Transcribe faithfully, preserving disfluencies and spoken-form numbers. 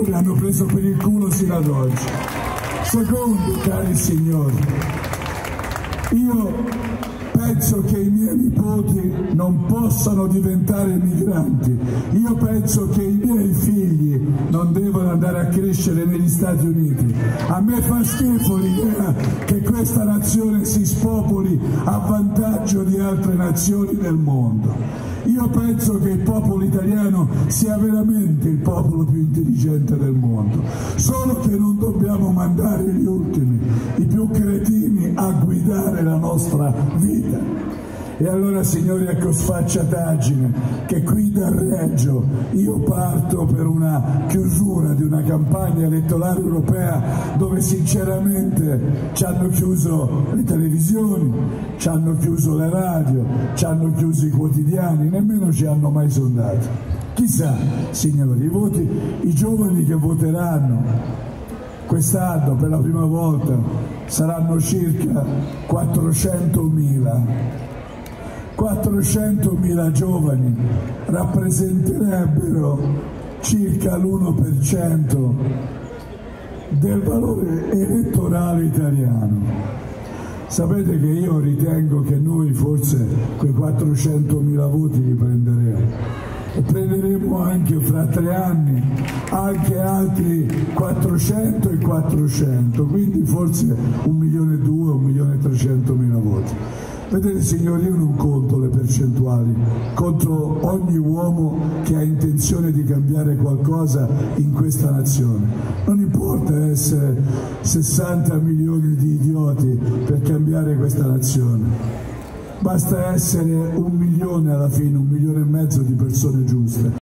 quelli che l'hanno preso per il culo sino ad oggi. Secondo, cari signori, io penso che i miei nipoti non possano diventare migranti, io penso che i miei figli non devono andare a crescere negli Stati Uniti. A me fa schifo l'idea che questa nazione si spopoli a vantaggio di altre nazioni del mondo. Io penso che il popolo italiano sia veramente il popolo più intelligente del mondo, solo che non dobbiamo mandare gli ultimi, i più cretini, a guidare la nostra vita. E allora, signori, ecco sfacciataggine, che qui da Reggio io parto per una chiusura di una campagna elettorale europea dove sinceramente ci hanno chiuso le televisioni, ci hanno chiuso le radio, ci hanno chiuso i quotidiani, nemmeno ci hanno mai sondato. Chissà, signori, i voti, i giovani che voteranno quest'anno per la prima volta saranno circa quattrocentomila. quattrocentomila giovani rappresenterebbero circa l'uno per cento del valore elettorale italiano. Sapete che io ritengo che noi forse quei quattrocentomila voti li prenderemo. E prenderemo anche fra tre anni anche altri quattrocento e quattrocento, quindi forse un milione e due, un milione e trecentomila voti. Vedete, signori, io non conto le percentuali, contro ogni uomo che ha intenzione di cambiare qualcosa in questa nazione. Non importa essere sessanta milioni di idioti per cambiare questa nazione. Basta essere un milione alla fine, un milione e mezzo di persone giuste.